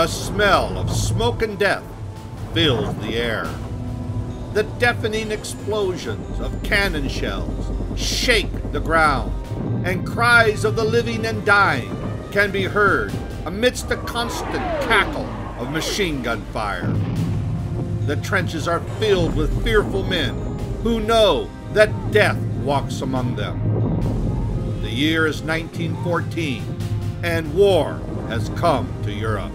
The smell of smoke and death fills the air. The deafening explosions of cannon shells shake the ground, and cries of the living and dying can be heard amidst the constant cackle of machine gun fire. The trenches are filled with fearful men who know that death walks among them. The year is 1914, and war has come to Europe.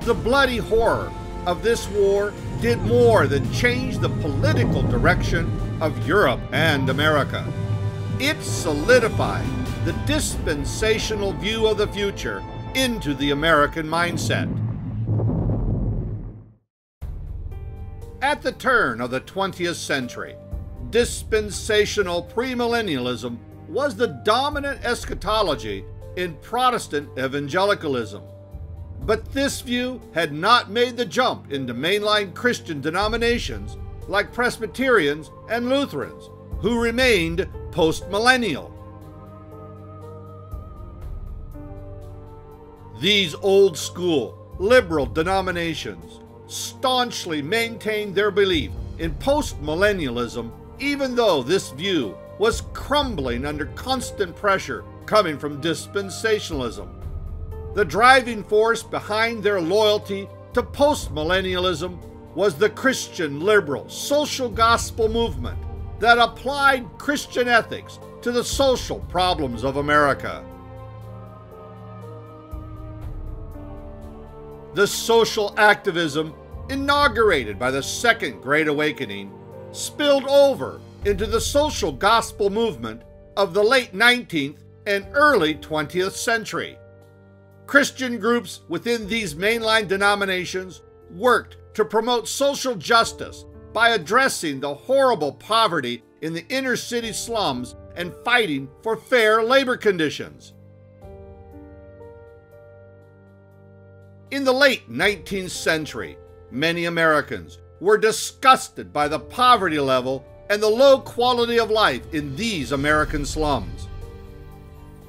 The bloody horror of this war did more than change the political direction of Europe and America. It solidified the dispensational view of the future into the American mindset. At the turn of the 20th century, dispensational premillennialism was the dominant eschatology in Protestant evangelicalism. But this view had not made the jump into mainline Christian denominations like Presbyterians and Lutherans, who remained postmillennial. These old-school, liberal denominations staunchly maintained their belief in postmillennialism, even though this view was crumbling under constant pressure coming from dispensationalism. The driving force behind their loyalty to postmillennialism was the Christian liberal social gospel movement that applied Christian ethics to the social problems of America. The social activism inaugurated by the Second Great Awakening spilled over into the social gospel movement of the late 19th and early 20th century. Christian groups within these mainline denominations worked to promote social justice by addressing the horrible poverty in the inner city slums and fighting for fair labor conditions. In the late 19th century, many Americans were disgusted by the poverty level and the low quality of life in these American slums.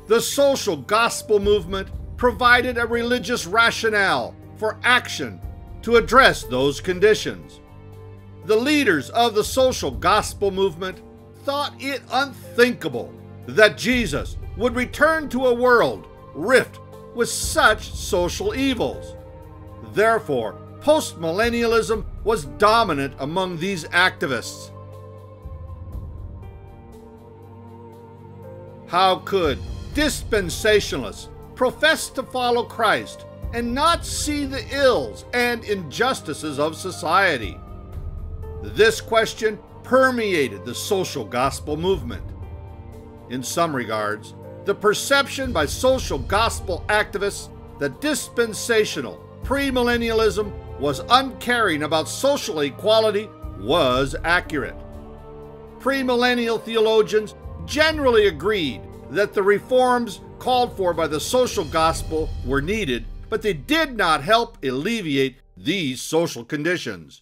The social gospel movement provided a religious rationale for action to address those conditions. The leaders of the social gospel movement thought it unthinkable that Jesus would return to a world rift with such social evils. Therefore, postmillennialism was dominant among these activists. How could dispensationalists profess to follow Christ and not see the ills and injustices of society? This question permeated the social gospel movement. In some regards, the perception by social gospel activists that dispensational premillennialism was uncaring about social equality was accurate. Premillennial theologians generally agreed that the reforms called for by the social gospel were needed, but they did not help alleviate these social conditions.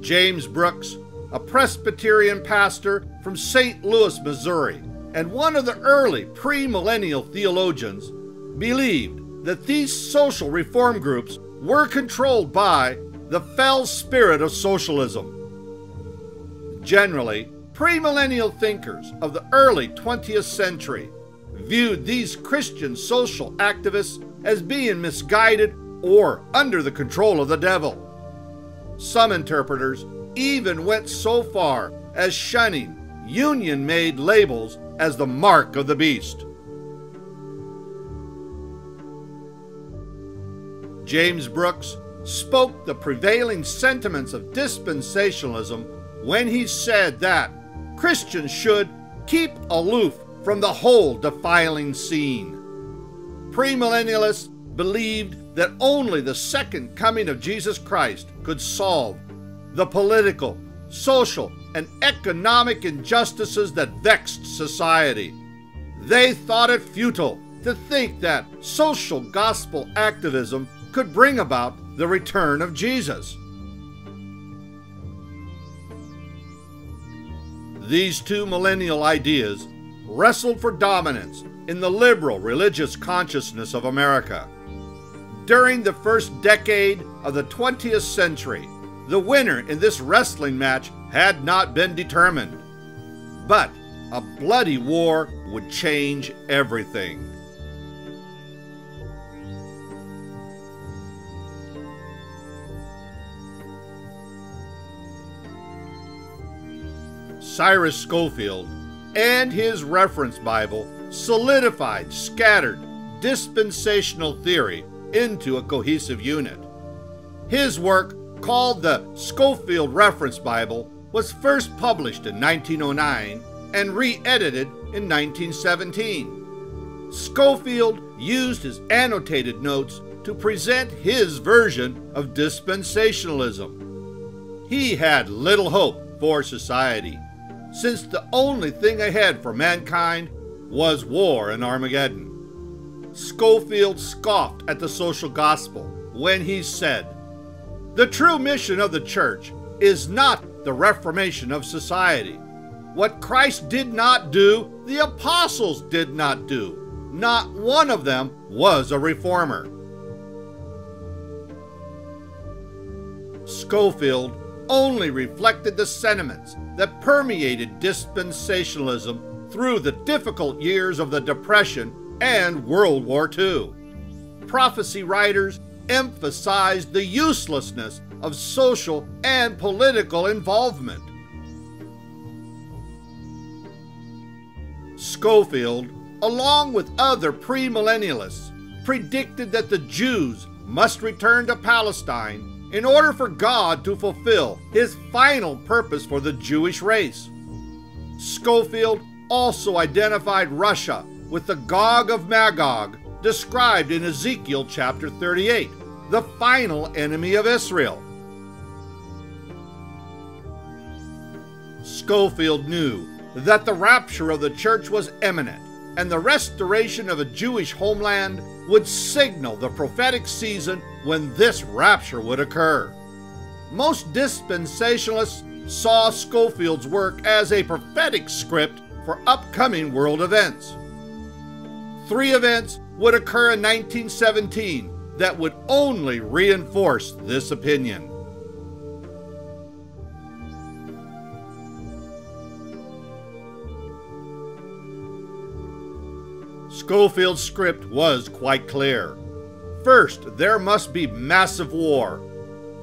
James Brooks, a Presbyterian pastor from St. Louis, Missouri, and one of the early premillennial theologians, believed that these social reform groups were controlled by the fell spirit of socialism. Generally, premillennial thinkers of the early 20th century viewed these Christian social activists as being misguided or under the control of the devil. Some interpreters even went so far as shunning Union-made labels as the mark of the beast. James Brooks spoke the prevailing sentiments of dispensationalism when he said that Christians should keep aloof from the whole defiling scene. Premillennialists believed that only the second coming of Jesus Christ could solve the political, social, and economic injustices that vexed society. They thought it futile to think that social gospel activism could bring about the return of Jesus. These two millennial ideas wrestled for dominance in the liberal religious consciousness of America. During the first decade of the 20th century, the winner in this wrestling match had not been determined. But a bloody war would change everything. Cyrus Scofield and his reference Bible solidified scattered dispensational theory into a cohesive unit. His work, called the Scofield Reference Bible, was first published in 1909 and re-edited in 1917. Scofield used his annotated notes to present his version of dispensationalism. He had little hope for society, since the only thing ahead for mankind was war and Armageddon. Scofield scoffed at the social gospel when he said, "The true mission of the church is not the reformation of society. What Christ did not do, the apostles did not do. Not one of them was a reformer." Scofield only reflected the sentiments that permeated dispensationalism through the difficult years of the Depression and World War II. Prophecy writers emphasized the uselessness of social and political involvement. Scofield, along with other premillennialists, predicted that the Jews must return to Palestine in order for God to fulfill his final purpose for the Jewish race. Scofield also identified Russia with the Gog of Magog, described in Ezekiel chapter 38, the final enemy of Israel. Scofield knew that the rapture of the church was imminent, and the restoration of a Jewish homeland would signal the prophetic season when this rapture would occur. Most dispensationalists saw Scofield's work as a prophetic script for upcoming world events. Three events would occur in 1917 that would only reinforce this opinion. Scofield's script was quite clear. First, there must be massive war,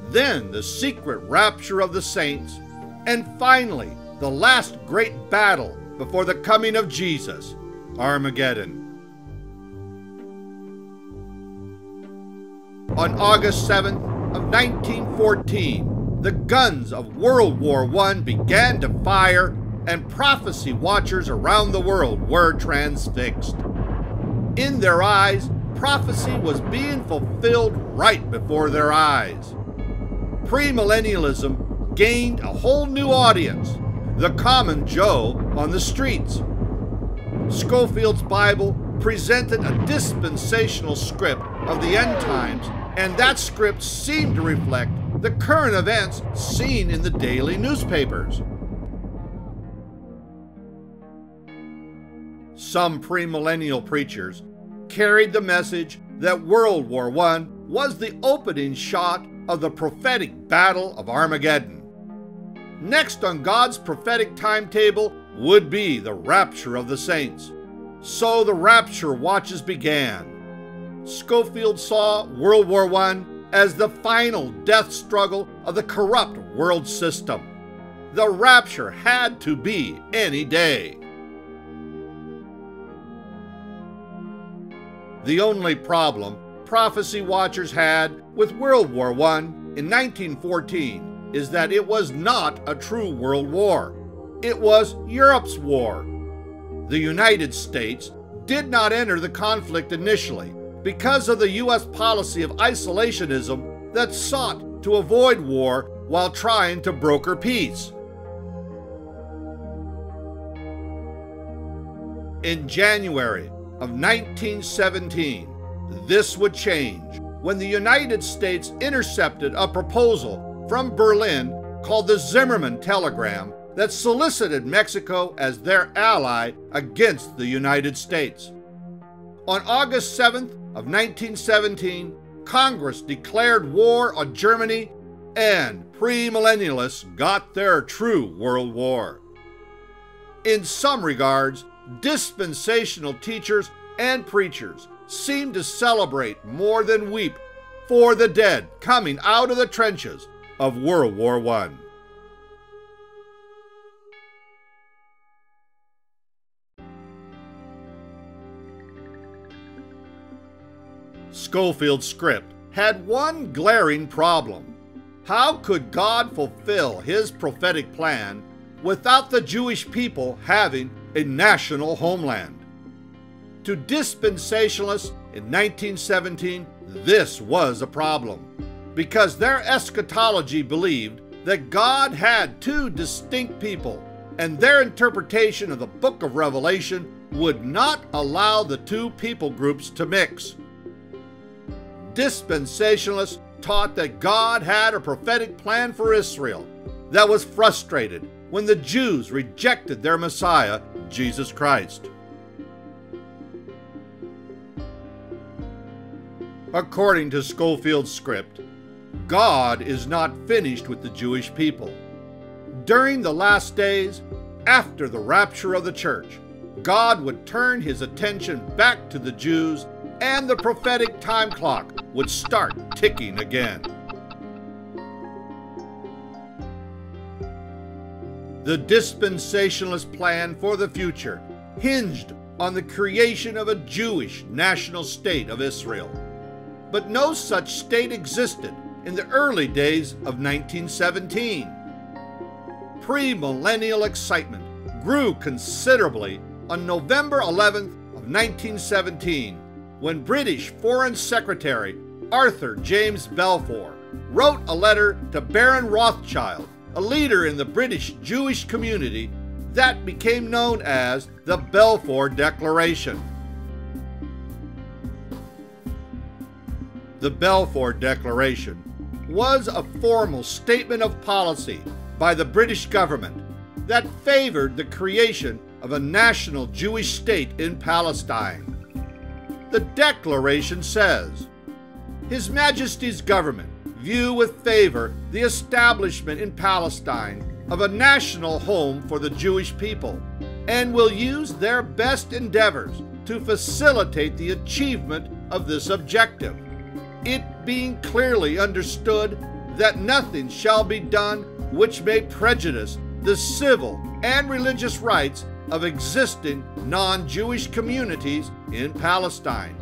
then the secret rapture of the saints, and finally, the last great battle before the coming of Jesus, Armageddon. On August 7th of 1914, the guns of World War I began to fire, and prophecy watchers around the world were transfixed. In their eyes, prophecy was being fulfilled right before their eyes. Premillennialism gained a whole new audience, the common Joe on the streets. Scofield's Bible presented a dispensational script of the end times, and that script seemed to reflect the current events seen in the daily newspapers. Some premillennial preachers carried the message that World War I was the opening shot of the prophetic battle of Armageddon. Next on God's prophetic timetable would be the rapture of the saints. So the rapture watches began. Scofield saw World War I as the final death struggle of the corrupt world system. The rapture had to be any day. The only problem prophecy watchers had with World War I in 1914 is that it was not a true world war. It was Europe's war. The United States did not enter the conflict initially because of the U.S. policy of isolationism that sought to avoid war while trying to broker peace. In January of 1917, this would change when the United States intercepted a proposal from Berlin called the Zimmermann Telegram that solicited Mexico as their ally against the United States. On August 7th of 1917, Congress declared war on Germany, and premillennialists got their true world war. In some regards, dispensational teachers and preachers seem to celebrate more than weep for the dead coming out of the trenches of World War I. Scofield's script had one glaring problem. How could God fulfill his prophetic plan without the Jewish people having a national homeland? To dispensationalists in 1917, this was a problem, because their eschatology believed that God had two distinct people, and their interpretation of the Book of Revelation would not allow the two people groups to mix. Dispensationalists taught that God had a prophetic plan for Israel that was frustrated when the Jews rejected their Messiah, Jesus Christ. According to Scofield's script, God is not finished with the Jewish people. During the last days, after the rapture of the church, God would turn his attention back to the Jews, and the prophetic time clock would start ticking again. The dispensationalist plan for the future hinged on the creation of a Jewish national state of Israel. But no such state existed in the early days of 1917. Premillennial excitement grew considerably on November 11th of 1917, when British Foreign Secretary Arthur James Balfour wrote a letter to Baron Rothschild, a leader in the British Jewish community, that became known as the Balfour Declaration. The Balfour Declaration was a formal statement of policy by the British government that favored the creation of a national Jewish state in Palestine. The declaration says, "His Majesty's government view with favor the establishment in Palestine of a national home for the Jewish people, and will use their best endeavors to facilitate the achievement of this objective, it being clearly understood that nothing shall be done which may prejudice the civil and religious rights of existing non-Jewish communities in Palestine,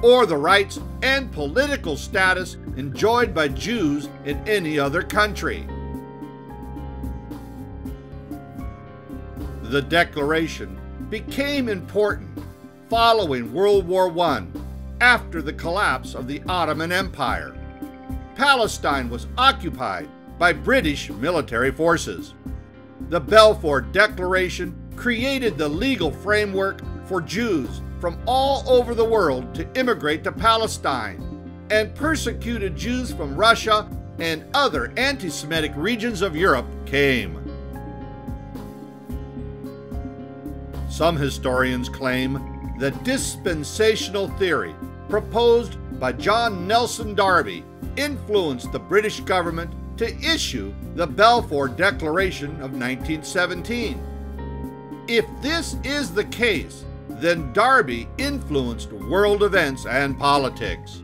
or the rights and political status enjoyed by Jews in any other country." The declaration became important following World War I, after the collapse of the Ottoman Empire. Palestine was occupied by British military forces. The Balfour Declaration created the legal framework for Jews from all over the world to immigrate to Palestine, and persecuted Jews from Russia and other anti-Semitic regions of Europe came. Some historians claim the dispensational theory proposed by John Nelson Darby influenced the British government to issue the Balfour Declaration of 1917. If this is the case, then Darby influenced world events and politics.